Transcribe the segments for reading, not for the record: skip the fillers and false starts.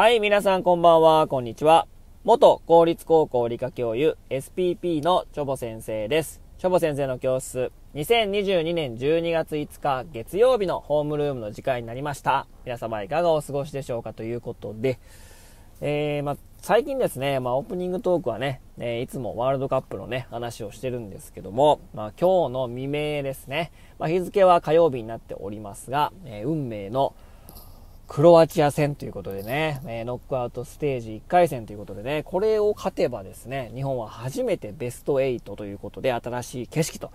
はい、皆さんこんばんは、こんにちは。元公立高校理科教諭 SPP のチョボ先生です。チョボ先生の教室、2022年12月5日月曜日のホームルームの時間になりました。皆様いかがお過ごしでしょうかということで、最近ですね、オープニングトークはね、いつもワールドカップのね、話をしてるんですけども、今日の未明ですね、日付は火曜日になっておりますが、運命のクロアチア戦ということでね、ノックアウトステージ1回戦ということでね、これを勝てばですね、日本は初めてベスト8ということで、新しい景色と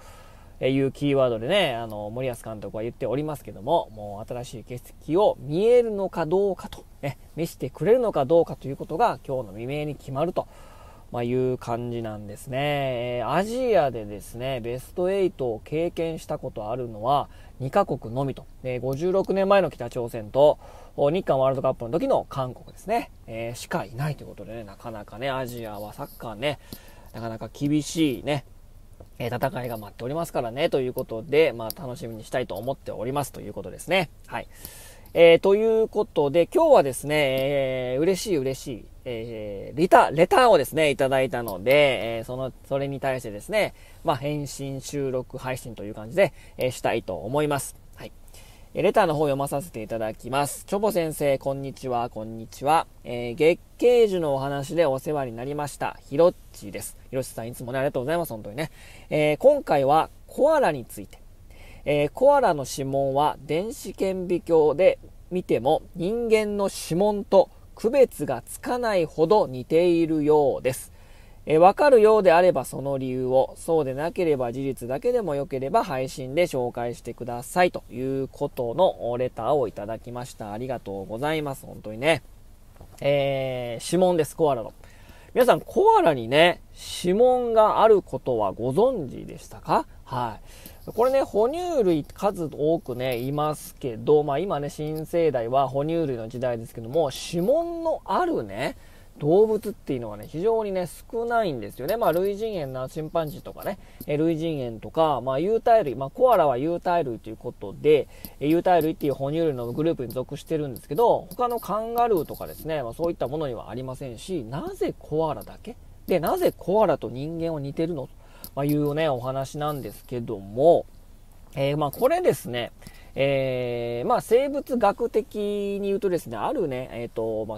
いうキーワードでね、森保監督は言っておりますけども、もう新しい景色を見えるのかどうかと、見せてくれるのかどうかということが、今日の未明に決まるという感じなんですね。アジアでですね、ベスト8を経験したことあるのは2カ国のみと、56年前の北朝鮮と、日韓ワールドカップの時の韓国ですね、しかいないということでね、なかなかね、アジアはサッカーね、なかなか厳しいね、戦いが待っておりますからね、ということで、楽しみにしたいと思っておりますということですね。はい。ということで、今日はですね、嬉しい、レターをですね、いただいたので、それに対してですね、返信、収録、配信という感じで、したいと思います。はい。レターの方を読まさせていただきます。チョボ先生、こんにちは。月桂樹のお話でお世話になりました。ひろっちです。ひろっちさん、いつもね、ありがとうございます、本当にね。今回はコアラについて。コアラの指紋は電子顕微鏡で見ても人間の指紋と区別がつかないほど似ているようです。わかるようであればその理由を、そうでなければ事実だけでもよければ配信で紹介してくださいということのレターをいただきました。ありがとうございます。本当にね。指紋です、コアラの。皆さん、コアラにね、指紋があることはご存知でしたか？はい。これね、哺乳類数多くね、いますけど、今ね、新生代は哺乳類の時代ですけども、指紋のあるね、動物っていうのはね、非常にね、少ないんですよね。類人猿な、チンパンジーとかね、類人猿とか、有袋類、コアラは有袋類ということで、有袋類っていう哺乳類のグループに属してるんですけど、他のカンガルーとかですね、そういったものにはありませんし、なぜコアラだけ？で、なぜコアラと人間は似てるの？いうね、お話なんですけども、これですね、生物学的に言うとですね、あるね、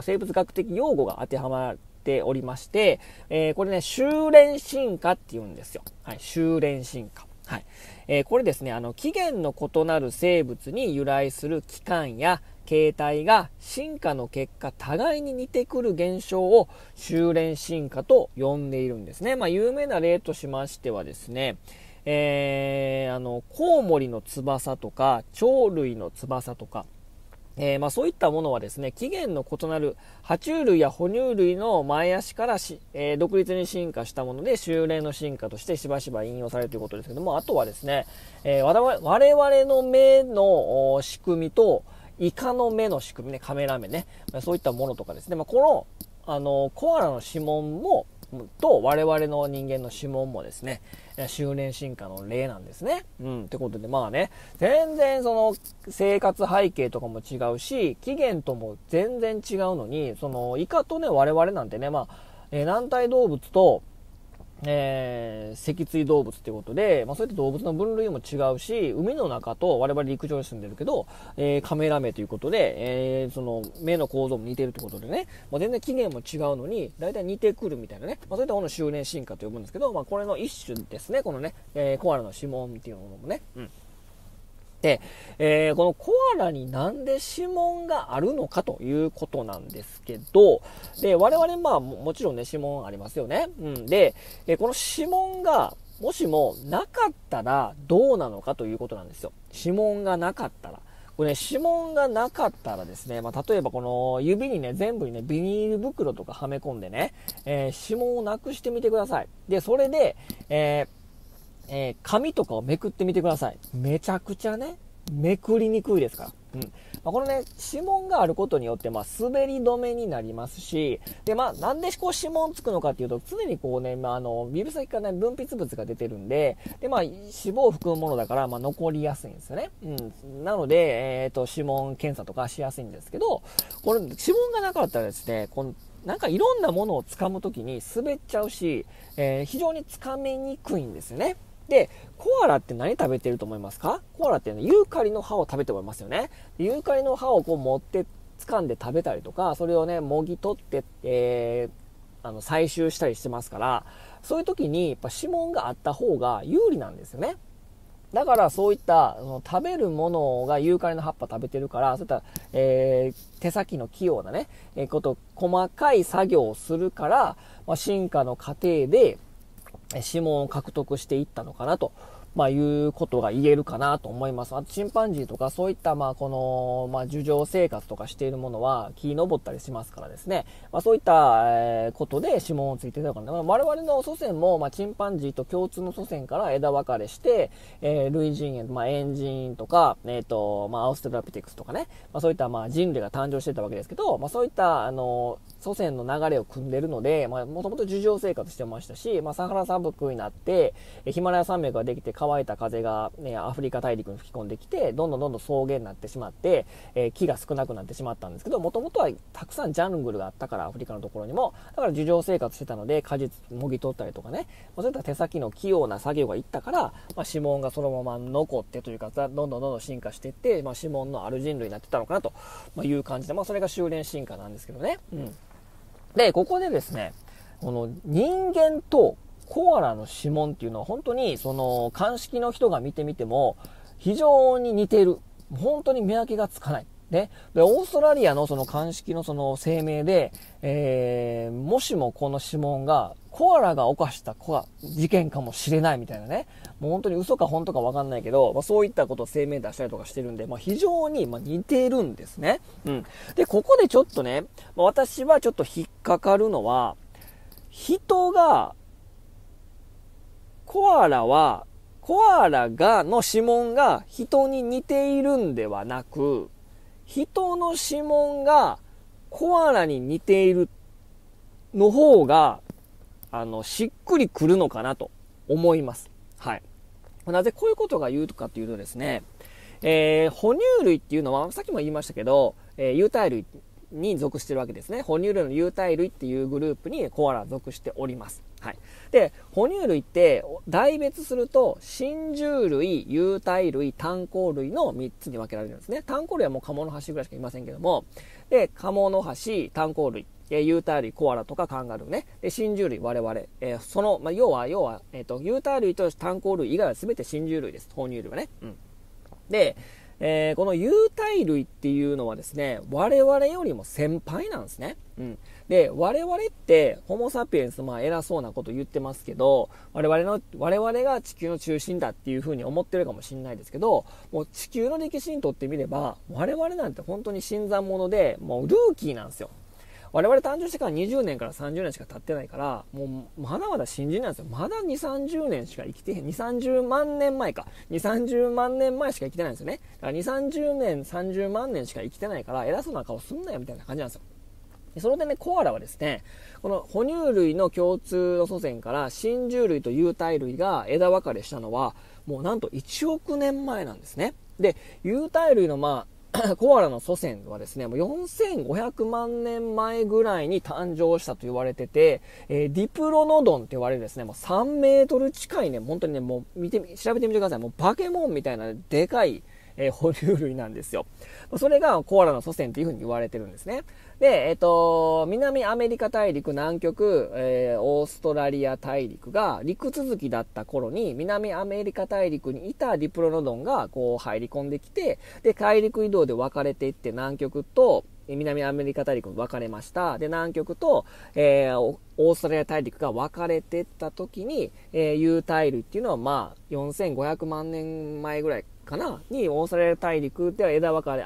生物学的用語が当てはまっておりまして、これね、収斂進化って言うんですよ。はい、収斂進化。はい。これですね、起源の異なる生物に由来する器官や形態が進化の結果、互いに似てくる現象を収斂進化と呼んでいるんですね。有名な例としましてはですね、コウモリの翼とか、鳥類の翼とか、そういったものはですね、起源の異なる爬虫類や哺乳類の前足から独立に進化したもので、収斂の進化としてしばしば引用されるということですけども、あとはですね、我々の目の仕組みと、イカの目の仕組みね、カメラ目ね、そういったものとかですね、この、コアラの指紋も、と我々の人間の指紋もですね、収斂進化の例なんですね。ってことで、全然その生活背景とかも違うし、起源とも全然違うのに、イカとね、我々なんてね、軟体動物と、脊椎動物ということで、そういった動物の分類も違うし、海の中と我々陸上に住んでるけど、カメラ目ということで、目の構造も似てるということでね、全然起源も違うのに、だいたい似てくるみたいなね、そういったものを収斂進化と呼ぶんですけど、これの一種ですね、このね、コアラの指紋っていうものもね。で、このコアラになんで指紋があるのかということなんですけど、で、我々、もちろんね、指紋ありますよね。で、この指紋が、もしもなかったらどうなのかということなんですよ。指紋がなかったら。これね、指紋がなかったらですね、例えばこの指にね、全部にね、ビニール袋とかはめ込んでね、指紋をなくしてみてください。で、それで、紙とかをめくってみてください。めちゃくちゃね、めくりにくいですから。このね指紋があることによって、滑り止めになりますし、で、なんでこう指紋つくのかっていうと、常にこうね、ビブ先から、分泌物が出てるんで、で、脂肪を含むものだから、残りやすいんですよね。なので、指紋検査とかしやすいんですけど、これ、指紋がなかったらですね、なんかいろんなものを掴むときに滑っちゃうし、非常に掴めにくいんですよね。で、コアラって何食べてると思いますか？コアラって、ユーカリの葉を食べておりますよね。ユーカリの葉をこう持って掴んで食べたりとか、それをね、もぎ取って、採集したりしてますから、そういう時にやっぱ指紋があった方が有利なんですよね。だからそういった食べるものがユーカリの葉っぱ食べてるから、そういった、手先の器用なね、細かい作業をするから、進化の過程で指紋を獲得していったのかなと、いうことが言えるかなと思います。あとチンパンジーとかそういった、樹上生活とかしているものは木登ったりしますからですね。そういったことで指紋をついていたのかな。我々の祖先も、チンパンジーと共通の祖先から枝分かれして、類人猿、猿人とか、アウストラピテクスとかね、そういった、人類が誕生してたわけですけど、そういった、祖先の流れを組んでるので、もともと樹上生活してましたし、サハラ砂漠になって、ヒマラヤ山脈ができて、乾いた風が、アフリカ大陸に吹き込んできて、どんどん草原になってしまって、木が少なくなってしまったんですけど、もともとはたくさんジャングルがあったから、アフリカのところにも、だから樹上生活してたので、果実もぎ取ったりとかね、そういった手先の器用な作業がいったから、指紋がそのまま残ってというか、どんどん進化していって、指紋のある人類になってたのかなという感じで、それが修練進化なんですけどね。で、ここでですね、この人間とコアラの指紋っていうのは本当にその鑑識の人が見てみても非常に似ている。本当に見分けがつかない。ね。で、オーストラリアのその鑑識のその声明で、もしもこの指紋がコアラが犯した事件かもしれないみたいなね。もう本当に嘘か本当かわかんないけど、そういったことを声明出したりとかしてるんで、非常に似てるんですね。で、ここでちょっとね、私はちょっと引っかかるのは、人が、コアラの指紋が人に似ているんではなく、人の指紋がコアラに似ているの方が、しっくりくるのかなと思います。はい。なぜこういうことが言うかというとですね、哺乳類っていうのは、さっきも言いましたけど、有袋類に属してるわけですね。哺乳類の有袋類っていうグループにコアラは属しております。はい。で、哺乳類って大別すると、真獣類、有袋類、炭鉱類の3つに分けられるんですね。炭鉱類はもうカモノハシぐらいしかいませんけども、で、カモノハシ、炭鉱類、有袋類、コアラとかカンガルーね。で、真獣類、我々。その、要は、有袋類と炭鉱類以外は全て真獣類です。哺乳類はね。で、この有袋類っていうのはですね、我々よりも先輩なんですね。で、我々って、ホモサピエンス、偉そうなこと言ってますけど、我々が地球の中心だっていうふうに思ってるかもしれないですけど、もう地球の歴史にとってみれば、我々なんて本当に新参者で、もうルーキーなんですよ。我々誕生してから20年から30年しか経ってないから、もうまだまだ新人なんですよ。まだ2、30年しか生きてへん。2、30万年前か。2、30万年前しか生きてないんですよね。だから2、30年、30万年しか生きてないから、偉そうな顔すんなよみたいな感じなんですよ。それでね、コアラはですね、この哺乳類の共通の祖先から、真獣類と有袋類が枝分かれしたのは、もうなんと1億年前なんですね。で、有袋類のコアラの祖先はですね、もう4500万年前ぐらいに誕生したと言われてて、ディプロノドンって言われるですね、もう3メートル近いね、本当にね、もう調べてみてください。もうバケモンみたいなでかい、哺乳類なんですよ。それがコアラの祖先っていうふうに言われてるんですね。で、南アメリカ大陸、南極、オーストラリア大陸が陸続きだった頃に、南アメリカ大陸にいたディプロノドンがこう入り込んできて、で、大陸移動で分かれていって、南極と南アメリカ大陸に分かれました。で、南極と、オーストラリア大陸が分かれていった時に、有袋類っていうのは4500万年前ぐらいかなに、オーストラリア大陸では枝分かれ、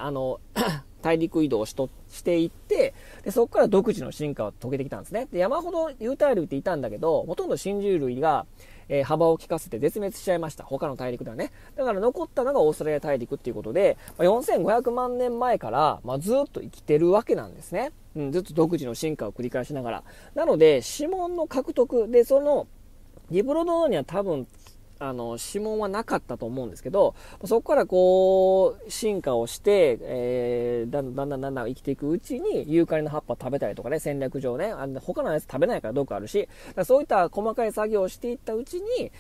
大陸移動をしていって、で、そこから独自の進化を遂げてきたんですね。で、山ほど有袋類っていたんだけど、ほとんど真獣類が、幅を利かせて絶滅しちゃいました。他の大陸ではね。だから残ったのがオーストラリア大陸っていうことで、4500万年前から、ずっと生きてるわけなんですね。ずっと独自の進化を繰り返しながら。なので、指紋の獲得で、その、ディプロドドンには多分、指紋はなかったと思うんですけど、そこからこう、進化をして、だんだん生きていくうちに、ユーカリの葉っぱ食べたりとかね、戦略上ね、他のやつ食べないから毒あるし、そういった細かい作業をしていったうちに、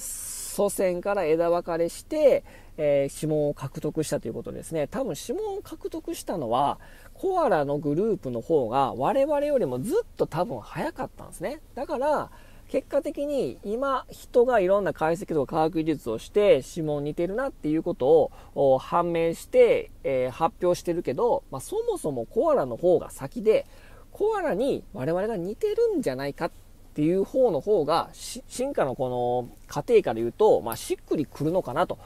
祖先から枝分かれして、指紋を獲得したということですね。多分指紋を獲得したのは、コアラのグループの方が我々よりもずっと多分早かったんですね。だから、結果的に今人がいろんな解析とか科学技術をして指紋似てるなっていうことを判明して、発表してるけど、そもそもコアラの方が先で、コアラに我々が似てるんじゃないかっていう方が進化のこの過程から言うと、しっくりくるのかなと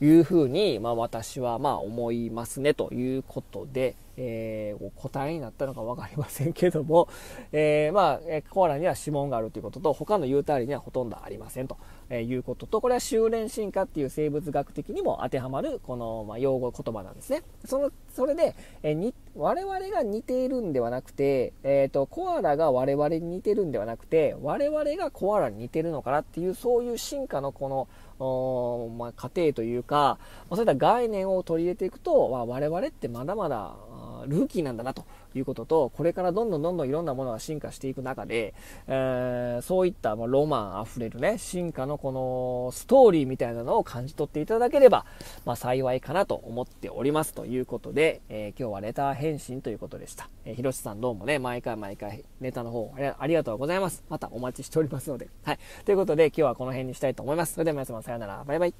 いうふうに、私は思いますねということで。お答えになったのか分かりませんけども、コアラには指紋があるということと、他の有袋類にはほとんどありませんということと、これは収斂進化っていう生物学的にも当てはまるこの、用語言葉なんですね。それで、我々が似ているんではなくて、コアラが我々に似てるんではなくて、我々がコアラに似てるのかなっていう、そういう進化のこの過程というか、そういった概念を取り入れていくと、我々ってまだまだルーキーなんだなということと、これからどんどんいろんなものが進化していく中で、そういったロマンあふれるね、進化のこのストーリーみたいなのを感じ取っていただければ、幸いかなと思っておりますということで、今日はレター返信ということでした。ひろしさんどうもね、毎回ネタの方ありがとうございます。またお待ちしておりますので。はい。ということで今日はこの辺にしたいと思います。それでは皆様さようなら。バイバイ。